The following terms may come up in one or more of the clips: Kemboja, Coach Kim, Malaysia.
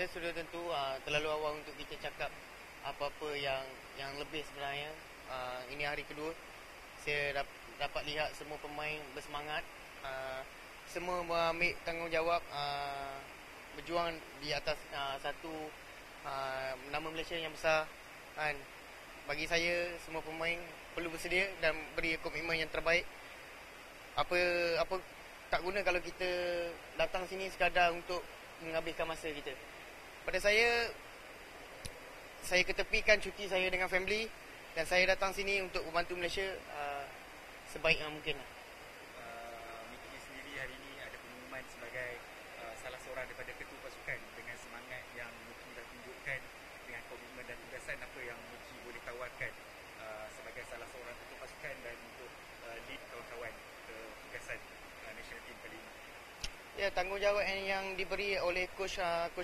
saja sudah tentu terlalu awal untuk kita cakap apa-apa yang lebih sebenarnya. Ini hari kedua, saya dapat lihat semua pemain bersemangat, semua mengambil tanggungjawab, berjuang di atas satu nama Malaysia yang besar. Dan bagi saya, semua pemain perlu bersedia dan beri komitmen yang terbaik. Apa tak guna kalau kita datang sini sekadar untuk menghabiskan masa kita. Pada saya ketepikan cuti saya dengan family dan saya datang sini untuk membantu Malaysia sebaik yang mungkin. Miki sendiri hari ini ada pengumuman sebagai salah seorang daripada ketua pasukan dengan semangat yang Miki dah tunjukkan dengan komitmen dan tugasan apa yang Miki boleh tawarkan sebagai salah seorang ketua pasukan dan untuk lead kawan-kawan ke tugasan national team kali ini. Ya, tanggungjawab yang diberi oleh Coach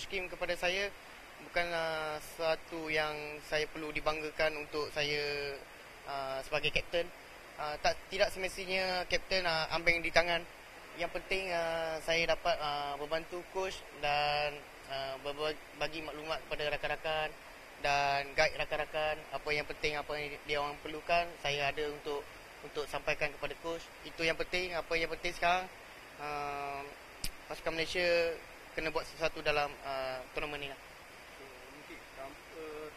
Kim kepada saya bukanlah sesuatu yang saya perlu dibanggakan untuk saya sebagai kapten. Tidak semestinya kapten ambeng di tangan. Yang penting saya dapat membantu coach dan bagi maklumat kepada rakan-rakan dan guide rakan-rakan apa yang penting, apa yang dia orang perlukan, saya ada untuk sampaikan kepada coach. Itu yang penting. Apa yang penting sekarang pasukan Malaysia kena buat sesuatu dalam turnamen ini.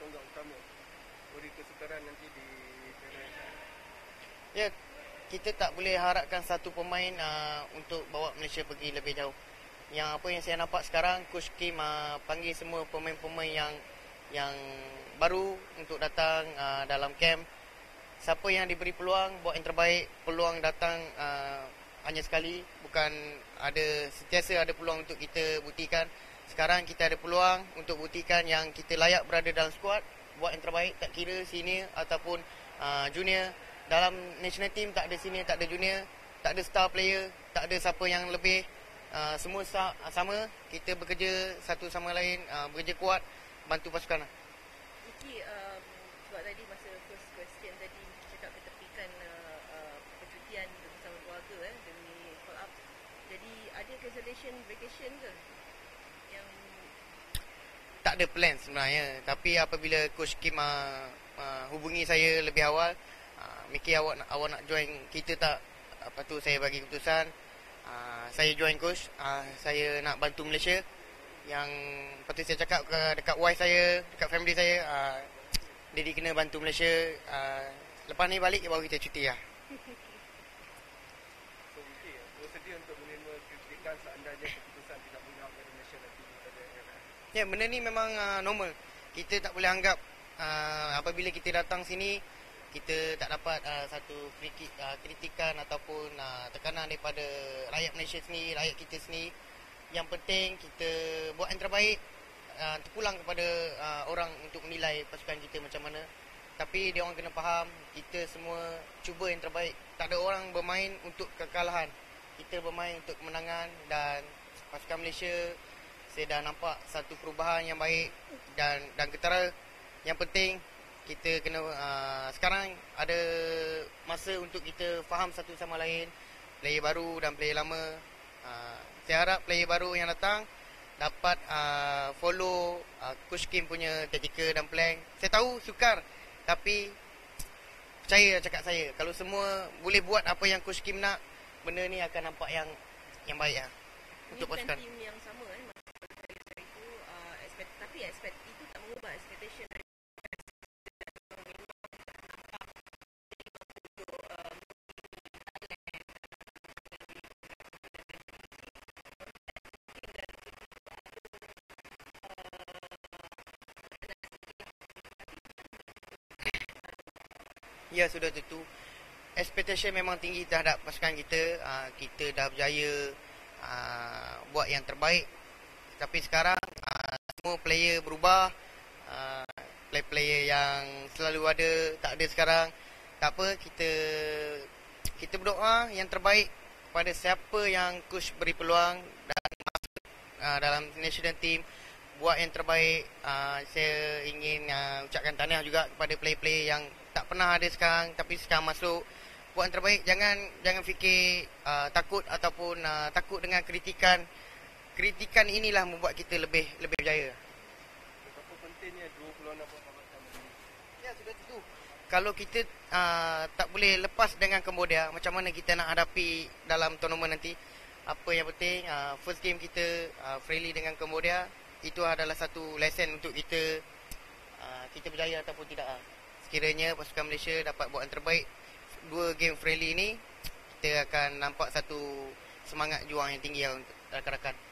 Tonggak utama beri kesukaran nanti di Malaysia. Ya, kita tak boleh harapkan satu pemain untuk bawa Malaysia pergi lebih jauh. Yang apa yang saya nampak sekarang, Coach Kim panggil semua pemain-pemain yang baru untuk datang dalam camp. Siapa yang diberi peluang, buat yang terbaik. Peluang datang hanya sekali, bukan ada sentiasa ada peluang untuk kita buktikan. Sekarang kita ada peluang untuk buktikan yang kita layak berada dalam skuad, buat yang terbaik, tak kira senior ataupun junior. Dalam national team tak ada senior, tak ada junior, tak ada star player, tak ada siapa yang lebih. Semua sama, kita bekerja satu sama lain, bekerja kuat, bantu pasukan. Miki, sebab tadi masa first question tadi Miki cakap ketepikan percutian bersama keluarga demi call up. Jadi ada cancellation vacation ke? Tak ada plan sebenarnya, tapi apabila Coach Kim hubungi saya lebih awal, mikir awak nak join kita tak, lepas tu saya bagi keputusan, saya join coach, saya nak bantu Malaysia. Yang lepas tu saya cakap dekat wife saya, dekat family saya, dia kena bantu Malaysia. Lepas ni balik baru kita cuti lah. So okay, bersedia untuk menerima kritikan seandainya keputusan tidak menghargai Malaysia nanti daripada era. Ya, benda ni memang normal. Kita tak boleh anggap apabila kita datang sini kita tak dapat satu kritikan ataupun tekanan daripada rakyat Malaysia sendiri, rakyat kita sendiri. Yang penting kita buat yang terbaik, terpulang kepada orang untuk menilai pasukan kita macam mana. Tapi dia orang kena faham kita semua cuba yang terbaik. Tak ada orang bermain untuk kekalahan. Kita bermain untuk kemenangan dan pasukan Malaysia, saya dah nampak satu perubahan yang baik dan ketara. Yang penting kita kena sekarang ada masa untuk kita faham satu sama lain, player baru dan player lama. Saya harap player baru yang datang dapat follow Coach Kim punya taktikal dan plan. Saya tahu sukar, tapi percaya cakap saya, kalau semua boleh buat apa yang Coach Kim nak, benda ni akan nampak yang baik lah. Ini untuk pasukan tim yang sama itu tak mengubah expectation dari ya, sudah tentu expectation memang tinggi terhadap pasukan kita. Kita dah berjaya buat yang terbaik, tapi sekarang semua player berubah, player-player yang selalu ada tak ada sekarang. Tak apa, kita berdoa yang terbaik kepada siapa yang coach beri peluang dan dalam national team buat yang terbaik. Saya ingin ucapkan tahniah juga kepada player-player yang tak pernah ada sekarang tapi sekarang masuk buat yang terbaik. Jangan fikir takut ataupun takut dengan kritikan. Kritikan inilah membuat kita lebih berjaya. Ya, sudah tentu. Kalau kita tak boleh lepas dengan Kemboja, macam mana kita nak hadapi dalam tournament nanti? Apa yang penting, first game kita friendly dengan Kemboja, itu adalah satu lesson untuk kita, kita berjaya ataupun tidak. Sekiranya pasukan Malaysia dapat buat yang terbaik dua game friendly ini, kita akan nampak satu semangat juang yang tinggi untuk rakan-rakan.